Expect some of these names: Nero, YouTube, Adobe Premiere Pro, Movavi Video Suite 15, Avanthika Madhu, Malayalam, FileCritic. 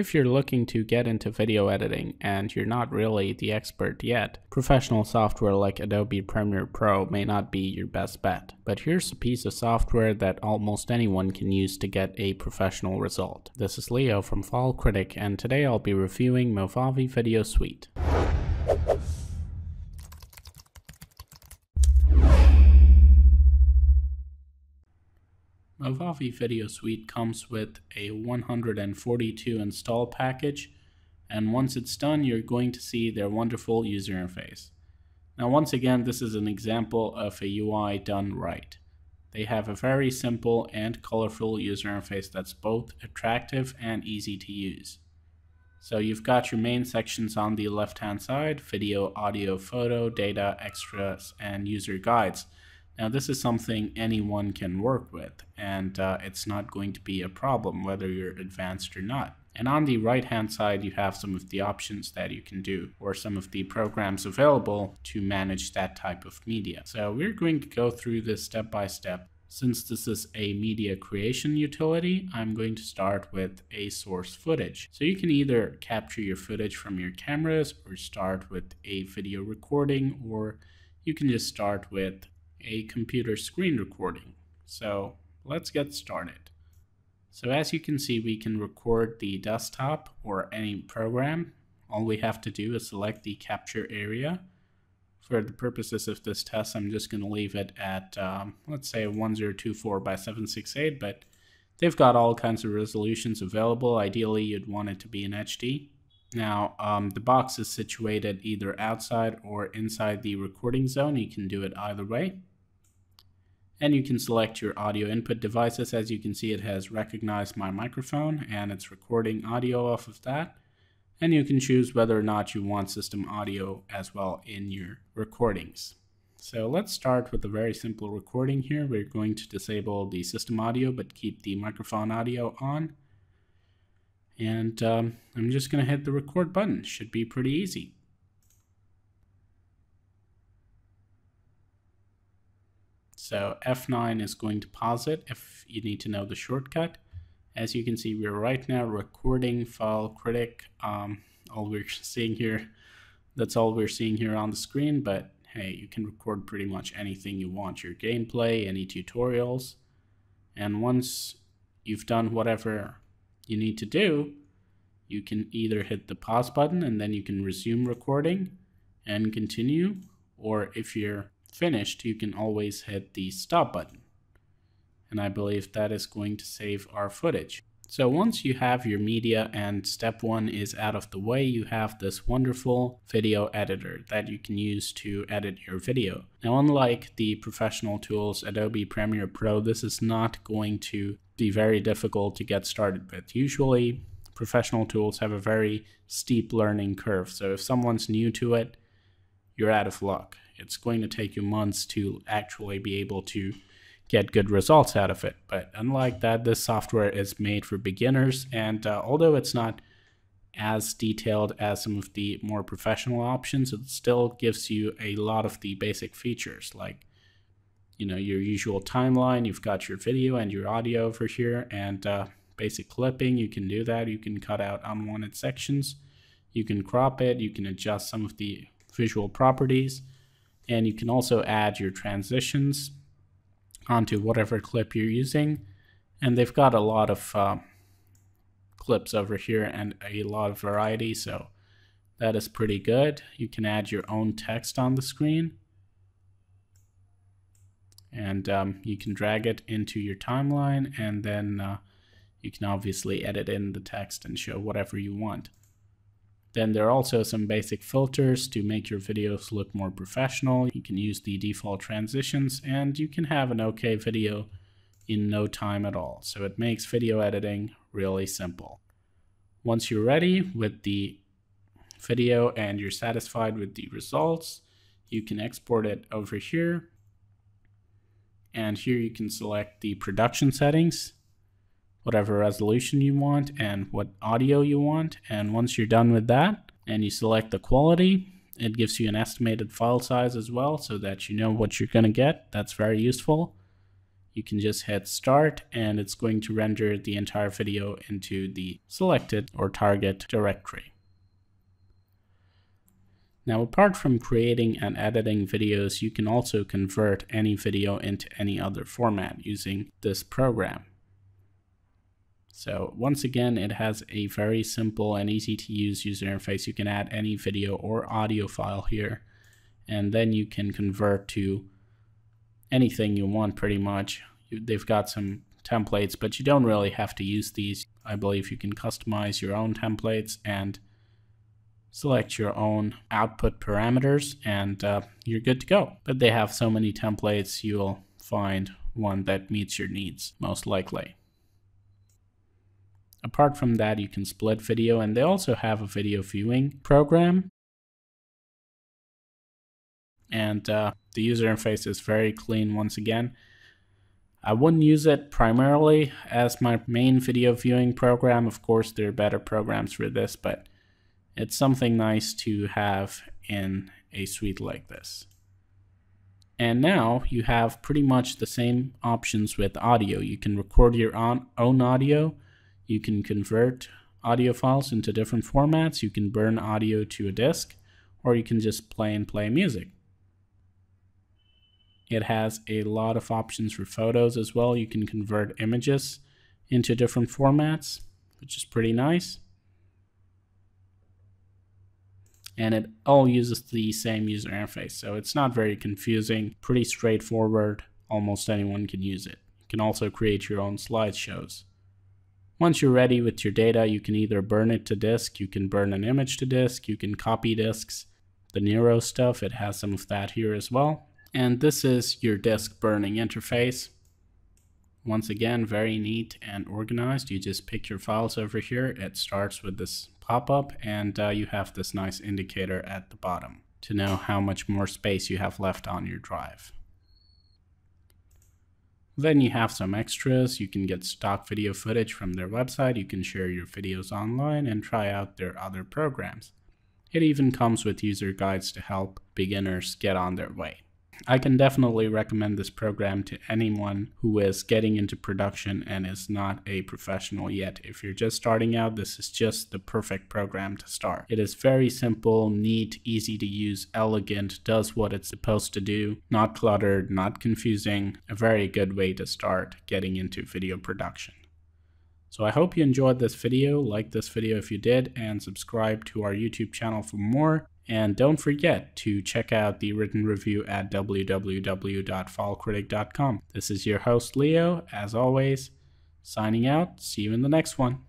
If you're looking to get into video editing and you're not really the expert yet, professional software like Adobe Premiere Pro may not be your best bet. But here's a piece of software that almost anyone can use to get a professional result. This is Leo from FileCritic, and today I'll be reviewing Movavi Video Suite. Movavi Video Suite comes with a 142 install package, and once it's done you're going to see their wonderful user interface. Now once again, this is an example of a UI done right. They have a very simple and colorful user interface that's both attractive and easy to use. So you've got your main sections on the left hand side: video, audio, photo, data, extras, and user guides. Now this is something anyone can work with, and it's not going to be a problem whether you're advanced or not. And on the right hand side you have some of the options that you can do, or some of the programs available to manage that type of media. So we're going to go through this step by step. Since this is a media creation utility, I'm going to start with a source footage. So you can either capture your footage from your cameras, or start with a video recording, or you can just start with a computer screen recording. So let's get started. So as you can see, we can record the desktop or any program. All we have to do is select the capture area. For the purposes of this test, I'm just going to leave it at let's say 1024 by 768, but they've got all kinds of resolutions available. Ideally you'd want it to be in HD. Now the box is situated either outside or inside the recording zone. You can do it either way. And you can select your audio input devices. As you can see, it has recognized my microphone and it's recording audio off of that. And you can choose whether or not you want system audio as well in your recordings. So let's start with a very simple recording here. We're going to disable the system audio but keep the microphone audio on. And I'm just going to hit the record button. Should be pretty easy. So F9 is going to pause it if you need to know the shortcut. As you can see, we're right now recording FileCritic. That's all we're seeing here on the screen, but hey, you can record pretty much anything you want, your gameplay, any tutorials. And once you've done whatever you need to do, you can either hit the pause button and then you can resume recording and continue, or if you're finished you can always hit the stop button. And I believe that is going to save our footage. So once you have your media and step one is out of the way, you have this wonderful video editor that you can use to edit your video. Now unlike the professional tools, Adobe Premiere Pro, this is not going to be very difficult to get started with. Usually professional tools have a very steep learning curve, so if someone's new to it, you're out of luck. It's going to take you months to actually be able to get good results out of it. But unlike that, this software is made for beginners, and although it's not as detailed as some of the more professional options, it still gives you a lot of the basic features, like, you know, your usual timeline. You've got your video and your audio over here, and basic clipping. You can do that. You can cut out unwanted sections. You can crop it. You can adjust some of the visual properties, and you can also add your transitions onto whatever clip you're using. And they've got a lot of clips over here and a lot of variety, so that is pretty good. You can add your own text on the screen, and you can drag it into your timeline, and then you can obviously edit in the text and show whatever you want. Then there are also some basic filters to make your videos look more professional. You can use the default transitions, and you can have an okay video in no time at all. So it makes video editing really simple. Once you're ready with the video and you're satisfied with the results, you can export it over here. And here you can select the production settings, whatever resolution you want and what audio you want. And once you're done with that and you select the quality, it gives you an estimated file size as well, so that you know what you're going to get. That's very useful. you can just hit start and it's going to render the entire video into the selected or target directory. Now, apart from creating and editing videos, you can also convert any video into any other format using this program. So once again, it has a very simple and easy to use user interface. You can add any video or audio file here, and then you can convert to anything you want pretty much. They've got some templates, but you don't really have to use these. I believe you can customize your own templates and select your own output parameters, and you're good to go. But they have so many templates, you'll find one that meets your needs most likely. Apart from that, you can split video, and they also have a video viewing program. And the user interface is very clean once again. I wouldn't use it primarily as my main video viewing program. Of course, there are better programs for this, but it's something nice to have in a suite like this. And now you have pretty much the same options with audio. You can record your own audio. You can convert audio files into different formats. You can burn audio to a disk, or you can just play music. It has a lot of options for photos as well. You can convert images into different formats, which is pretty nice. And it all uses the same user interface, so it's not very confusing, pretty straightforward. Almost anyone can use it. You can also create your own slideshows. Once you're ready with your data, you can either burn it to disk, you can burn an image to disk, you can copy disks. The Nero stuff, it has some of that here as well. And this is your disk burning interface. Once again, very neat and organized. You just pick your files over here. It starts with this pop-up, and you have this nice indicator at the bottom to know how much more space you have left on your drive. Then you have some extras. You can get stock video footage from their website. You can share your videos online and try out their other programs. It even comes with user guides to help beginners get on their way. I can definitely recommend this program to anyone who is getting into production and is not a professional yet. If you're just starting out, this is just the perfect program to start. It is very simple, neat, easy to use, elegant, does what it's supposed to do, not cluttered, not confusing, a very good way to start getting into video production. So I hope you enjoyed this video, like this video if you did, and subscribe to our YouTube channel for more. And don't forget to check out the written review at www.filecritic.com. This is your host, Leo, as always, signing out. See you in the next one.